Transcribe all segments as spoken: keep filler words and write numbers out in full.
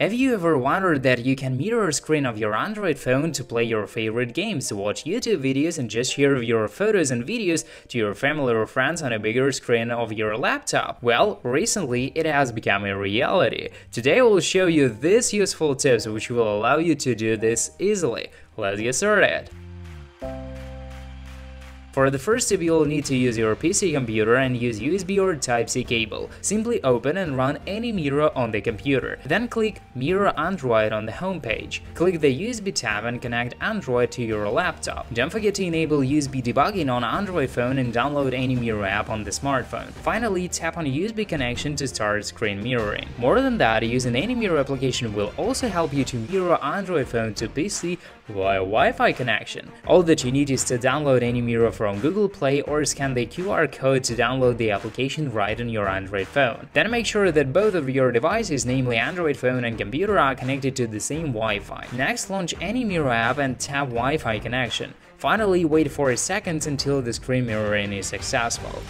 Have you ever wondered that you can mirror a screen of your Android phone to play your favorite games, watch YouTube videos and just share your photos and videos to your family or friends on a bigger screen of your laptop? Well, recently it has become a reality. Today we'll show you these useful tips which will allow you to do this easily. Let's get started! For the first step, you'll need to use your P C computer and use U S B or Type C cable. Simply open and run AnyMirror on the computer. Then click Mirror Android on the homepage. Click the U S B tab and connect Android to your laptop. Don't forget to enable U S B debugging on Android phone and download AnyMirror app on the smartphone. Finally, tap on U S B connection to start screen mirroring. More than that, using AnyMirror application will also help you to mirror Android phone to P C via Wi-Fi connection. All that you need is to download AnyMirror from from Google Play or scan the Q R code to download the application right on your Android phone. Then make sure that both of your devices, namely Android phone and computer, are connected to the same Wi-Fi. Next, launch AnyMirror app and tap Wi-Fi connection. Finally, wait for a second until the screen mirroring is successful.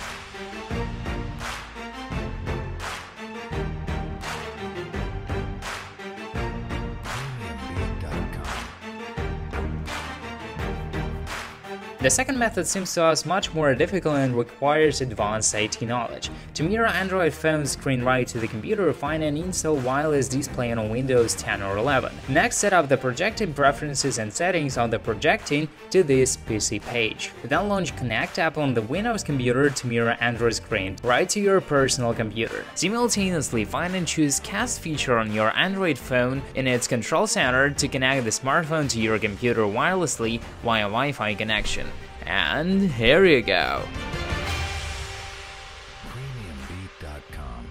The second method seems to us much more difficult and requires advanced I T knowledge. To mirror Android phone screen right to the computer, find and install wireless display on Windows ten or eleven. Next, set up the projecting preferences and settings on the projecting to this P C page. Then launch Connect app on the Windows computer to mirror Android screen right to your personal computer. Simultaneously, find and choose Cast feature on your Android phone in its control center to connect the smartphone to your computer wirelessly via Wi-Fi connection. And here you go! Premium beat dot com.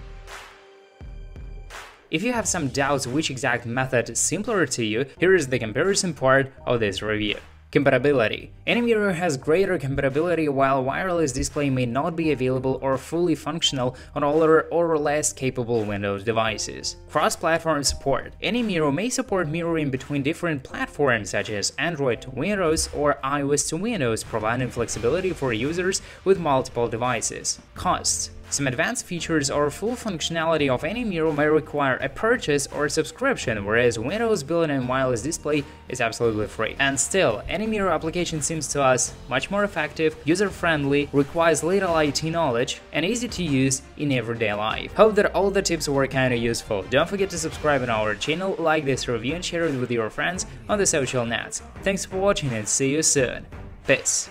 If you have some doubts which exact method is simpler to you, here is the comparison part of this review. Compatibility. AnyMirror has greater compatibility, while wireless display may not be available or fully functional on older or less capable Windows devices. Cross-platform support. AnyMirror may support mirroring between different platforms such as Android to Windows or iOS to Windows, providing flexibility for users with multiple devices. Costs. Some advanced features or full functionality of AnyMirror may require a purchase or subscription, whereas Windows built-in wireless display is absolutely free. And still, AnyMirror application seems to us much more effective, user-friendly, requires little I T knowledge, and easy to use in everyday life. Hope that all the tips were kinda useful. Don't forget to subscribe on our channel, like this review and share it with your friends on the social nets. Thanks for watching and see you soon. Peace!